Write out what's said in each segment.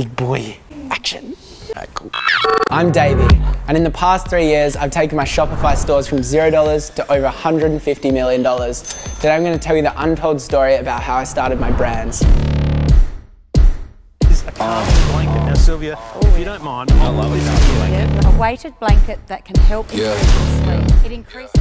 Big boy, action. Cool. I'm Davey, and in the past 3 years, I've taken my Shopify stores from $0 to over $150 million. Today, I'm going to tell you the untold story about how I started my brands. This is a calming blanket. Now, Sylvia, if you don't mind, I love this blanket. A weighted blanket that can help increase sleep. It increases.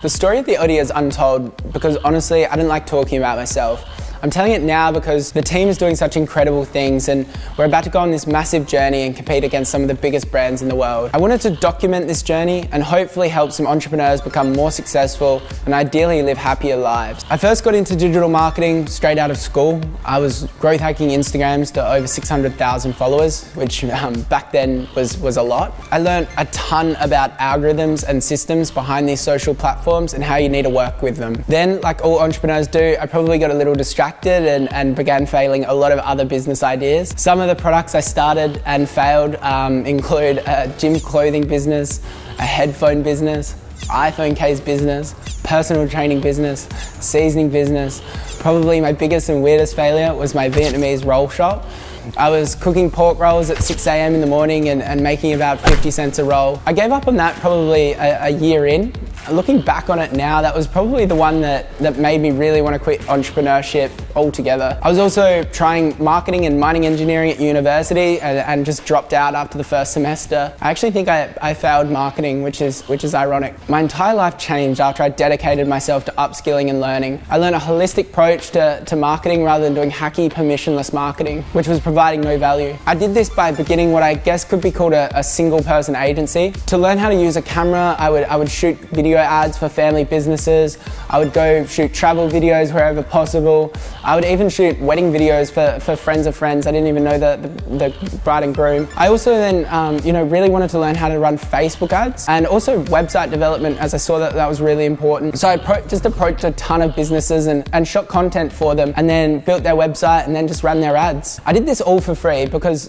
The story of the Oddie is untold because honestly, I didn't like talking about myself. I'm telling it now because the team is doing such incredible things and we're about to go on this massive journey and compete against some of the biggest brands in the world. I wanted to document this journey and hopefully help some entrepreneurs become more successful and ideally live happier lives. I first got into digital marketing straight out of school. I was growth hacking Instagrams to over 600,000 followers, which back then was a lot. I learned a ton about algorithms and systems behind these social platforms and how you need to work with them. Then, like all entrepreneurs do, I probably got a little distracted and began failing a lot of other business ideas. Some of the products I started and failed include a gym clothing business, a headphone business, iPhone case business, personal training business, seasoning business. Probably my biggest and weirdest failure was my Vietnamese roll shop. I was cooking pork rolls at 6 a.m. in the morning and making about 50 cents a roll. I gave up on that probably a year in. Looking back on it now, that was probably the one that made me really want to quit entrepreneurship altogether. I was also trying marketing and mining engineering at university and just dropped out after the first semester. I actually think I failed marketing, which is ironic. My entire life changed after I dedicated myself to upskilling and learning. I learned a holistic approach to marketing rather than doing hacky, permissionless marketing, which was providing no value. I did this by beginning what I guess could be called a single person agency. To learn how to use a camera, I would shoot video ads for family businesses. I would go shoot travel videos wherever possible. I would even shoot wedding videos for friends of friends. I didn't even know the bride and groom. I also then really wanted to learn how to run Facebook ads and also website development, as I saw that was really important. So I just approached a ton of businesses and shot content for them and then built their website and then just ran their ads. I did this all for free because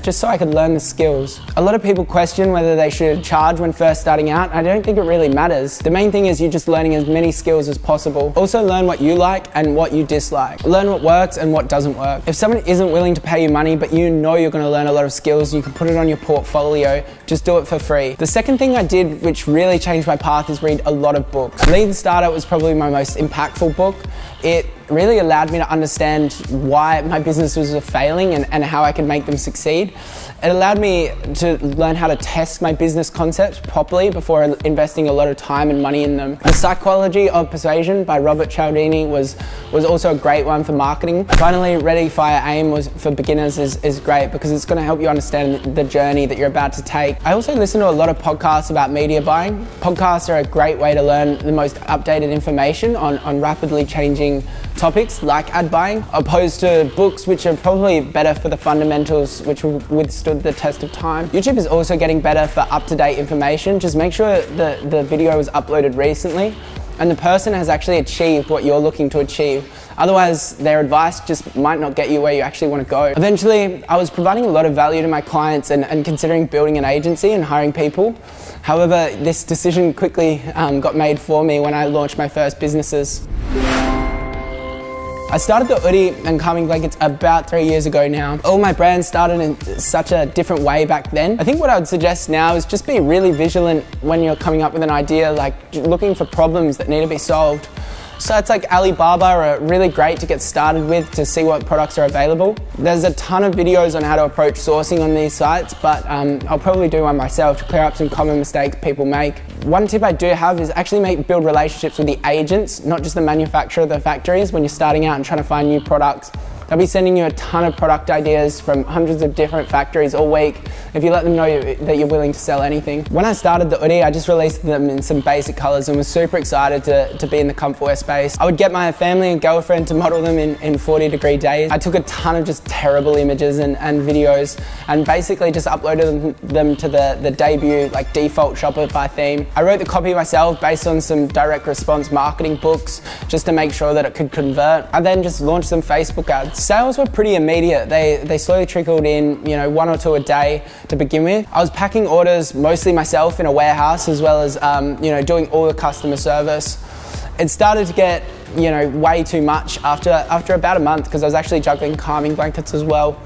just so I could learn the skills. A lot of people question whether they should charge when first starting out. I don't think it really matters. The main thing is you're just learning as many skills as possible. Also learn what you like and what you dislike. Learn what works and what doesn't work. If someone isn't willing to pay you money, but you know you're gonna learn a lot of skills, you can put it on your portfolio, just do it for free. The second thing I did, which really changed my path, is read a lot of books. Lean Startup was probably my most impactful book. It really allowed me to understand why my businesses were failing and how I could make them succeed. It allowed me to learn how to test my business concepts properly before investing a lot of time and money in them. The Psychology of Persuasion by Robert Cialdini was also a great one for marketing. Finally, Ready, Fire, Aim for beginners is great because it's going to help you understand the journey that you're about to take. I also listen to a lot of podcasts about media buying. Podcasts are a great way to learn the most updated information on rapidly changing topics like ad buying, opposed to books, which are probably better for the fundamentals which withstood the test of time. YouTube is also getting better for up-to-date information. Just make sure that the video was uploaded recently and the person has actually achieved what you're looking to achieve. Otherwise, their advice just might not get you where you actually want to go. Eventually, I was providing a lot of value to my clients and considering building an agency and hiring people. However, this decision quickly got made for me when I launched my first businesses. I started the Oddie and Calming Blankets about 3 years ago now. All my brands started in such a different way back then. I think what I would suggest now is just be really vigilant when you're coming up with an idea, like looking for problems that need to be solved. Sites like Alibaba are really great to get started with to see what products are available. There's a ton of videos on how to approach sourcing on these sites, but I'll probably do one myself to clear up some common mistakes people make. One tip I do have is actually build relationships with the agents, not just the manufacturer of the factories when you're starting out and trying to find new products. They'll be sending you a ton of product ideas from hundreds of different factories all week if you let them know that you're willing to sell anything. When I started the Oddie, I just released them in some basic colors and was super excited to be in the comfortwear space. I would get my family and girlfriend to model them in 40-degree days. I took a ton of just terrible images and videos and basically just uploaded them to the debut, like, default Shopify theme. I wrote the copy myself based on some direct response marketing books just to make sure that it could convert. I then just launched some Facebook ads. Sales were pretty immediate. They slowly trickled in, you know, one or two a day to begin with. I was packing orders mostly myself in a warehouse, as well as, you know, doing all the customer service. It started to get, you know, way too much after about a month, because I was actually juggling Calming Blankets as well.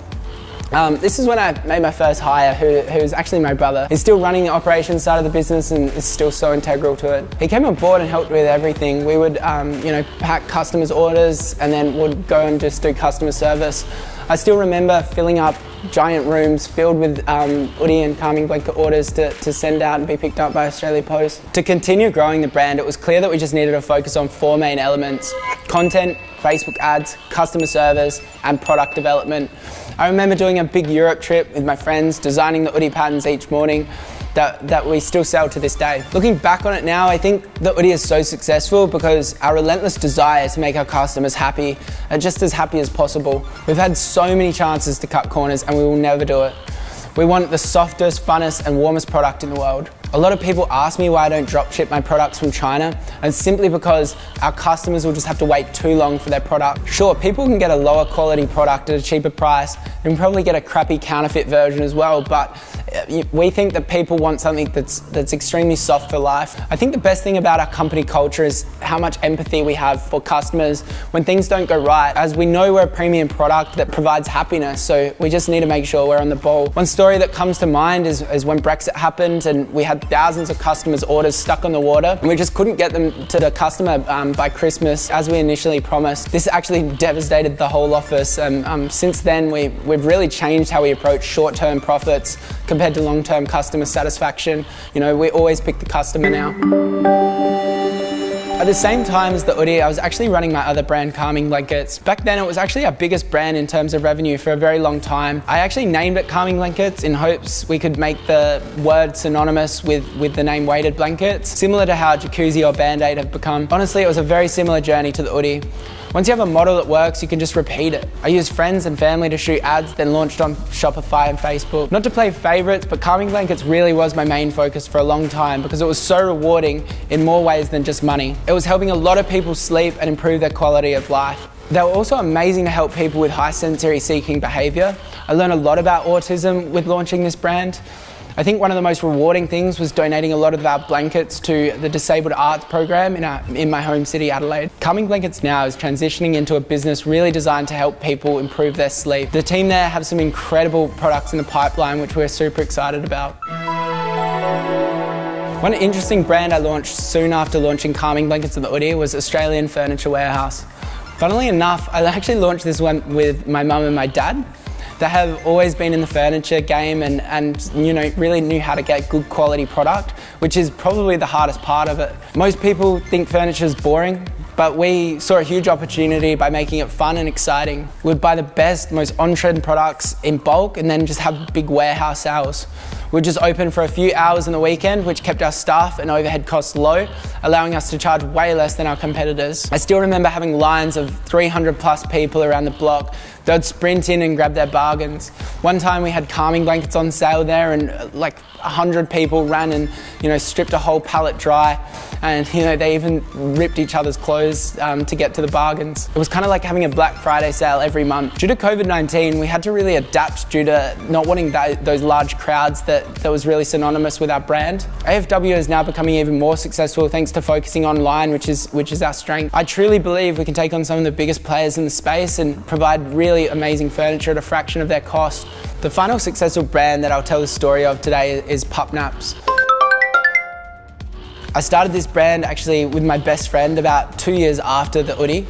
This is when I made my first hire, who's actually my brother. He's still running the operations side of the business and is still so integral to it. He came on board and helped with everything. We would, you know, pack customers' orders and then would go and just do customer service. I still remember filling up giant rooms filled with hoodie and Calming Blanket orders to send out and be picked up by Australia Post. To continue growing the brand, it was clear that we just needed to focus on four main elements: content, Facebook ads, customer service, and product development. I remember doing a big Europe trip with my friends, designing the hoodie patterns each morning that we still sell to this day. Looking back on it now, I think the hoodie is so successful because our relentless desire to make our customers happy and just as happy as possible. We've had so many chances to cut corners and we will never do it. We want the softest, funnest and warmest product in the world. A lot of people ask me why I don't drop ship my products from China, and it's simply because our customers will just have to wait too long for their product. Sure, people can get a lower quality product at a cheaper price and probably get a crappy counterfeit version as well, but we think that people want something that's extremely soft for life. I think the best thing about our company culture is how much empathy we have for customers when things don't go right, as we know we're a premium product that provides happiness, so we just need to make sure we're on the ball. One story that comes to mind is when Brexit happened and we had thousands of customers' orders stuck on the water, and we just couldn't get them to the customer by Christmas as we initially promised. This actually devastated the whole office, and since then we've really changed how we approach short-term profits compared to long-term customer satisfaction. You know, we always pick the customer now. At the same time as the hoodie, I was actually running my other brand, Calming Blankets. Back then, it was actually our biggest brand in terms of revenue for a very long time. I actually named it Calming Blankets in hopes we could make the word synonymous with the name weighted blankets, similar to how Jacuzzi or Band-Aid have become. Honestly, it was a very similar journey to the hoodie. Once you have a model that works, you can just repeat it. I used friends and family to shoot ads, then launched on Shopify and Facebook. Not to play favorites, but Calming Blankets really was my main focus for a long time because it was so rewarding in more ways than just money. It was helping a lot of people sleep and improve their quality of life. They were also amazing to help people with high sensory seeking behavior. I learned a lot about autism with launching this brand. I think one of the most rewarding things was donating a lot of our blankets to the Disabled Arts program in my home city, Adelaide. Calming Blankets now is transitioning into a business really designed to help people improve their sleep. The team there have some incredible products in the pipeline, which we're super excited about. One interesting brand I launched soon after launching Calming Blankets and the hoodie was Australian Furniture Warehouse. Funnily enough, I actually launched this one with my mum and my dad. They have always been in the furniture game and you know, really knew how to get good quality product, which is probably the hardest part of it. Most people think furniture is boring, but we saw a huge opportunity by making it fun and exciting. We'd buy the best, most on-trend products in bulk and then just have big warehouse sales. We'd just open for a few hours on the weekend, which kept our staff and overhead costs low, allowing us to charge way less than our competitors. I still remember having lines of 300 plus people around the block. They'd sprint in and grab their bargains. One time we had Calming Blankets on sale there and like 100 people ran and, you know, stripped a whole pallet dry, and you know, they even ripped each other's clothes to get to the bargains. It was kind of like having a Black Friday sale every month. Due to COVID-19, we had to really adapt due to not wanting those large crowds that was really synonymous with our brand. AFW is now becoming even more successful thanks to focusing online, which is our strength. I truly believe we can take on some of the biggest players in the space and provide really amazing furniture at a fraction of their cost. The final successful brand that I'll tell the story of today is Pup Naps. I started this brand actually with my best friend about 2 years after the hoodie.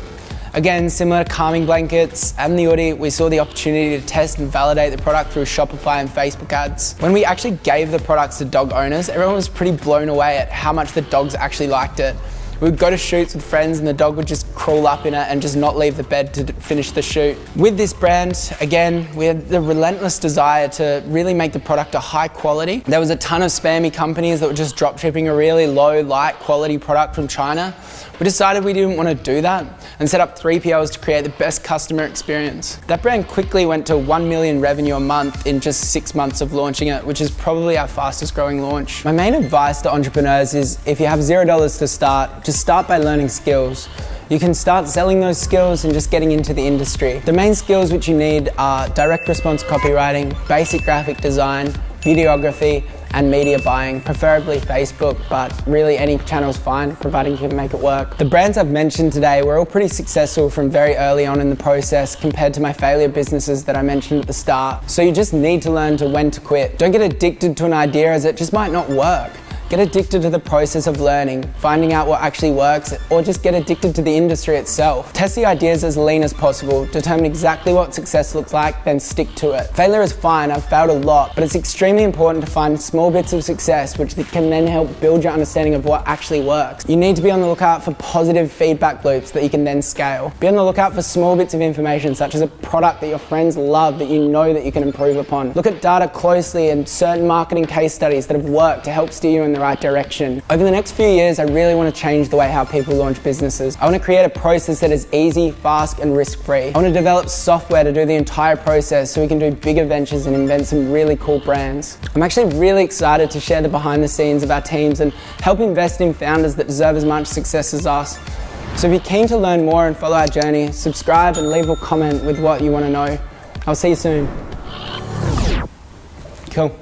Again, similar to Calming Blankets and the hoodie, we saw the opportunity to test and validate the product through Shopify and Facebook ads. When we actually gave the products to dog owners, everyone was pretty blown away at how much the dogs actually liked it. We would go to shoots with friends and the dog would just crawl up in it and just not leave the bed to finish the shoot. With this brand, again, we had the relentless desire to really make the product a high quality. There was a ton of spammy companies that were just drop shipping a really low, light quality product from China. We decided we didn't want to do that and set up 3PLs to create the best customer experience. That brand quickly went to 1 million revenue a month in just 6 months of launching it, which is probably our fastest growing launch. My main advice to entrepreneurs is if you have $0 to start, just start by learning skills. you can start selling those skills and just getting into the industry. The main skills which you need are direct response copywriting, basic graphic design, videography, and media buying, preferably Facebook, but really any channel's fine, providing you can make it work. The brands I've mentioned today were all pretty successful from very early on in the process compared to my failure businesses that I mentioned at the start. So you just need to learn to when to quit. Don't get addicted to an idea as it just might not work. Get addicted to the process of learning, finding out what actually works, or just get addicted to the industry itself. Test the ideas as lean as possible, determine exactly what success looks like, then stick to it. Failure is fine, I've failed a lot, but it's extremely important to find small bits of success which can then help build your understanding of what actually works. You need to be on the lookout for positive feedback loops that you can then scale. Be on the lookout for small bits of information such as a product that your friends love that you know that you can improve upon. Look at data closely and certain marketing case studies that have worked to help steer you in the right direction. Over the next few years, I really want to change the way how people launch businesses. I want to create a process that is easy, fast, and risk-free. I want to develop software to do the entire process so we can do bigger ventures and invent some really cool brands. I'm actually really excited to share the behind the scenes of our teams and help invest in founders that deserve as much success as us. So if you're keen to learn more and follow our journey, subscribe and leave a comment with what you want to know. I'll see you soon. Cool.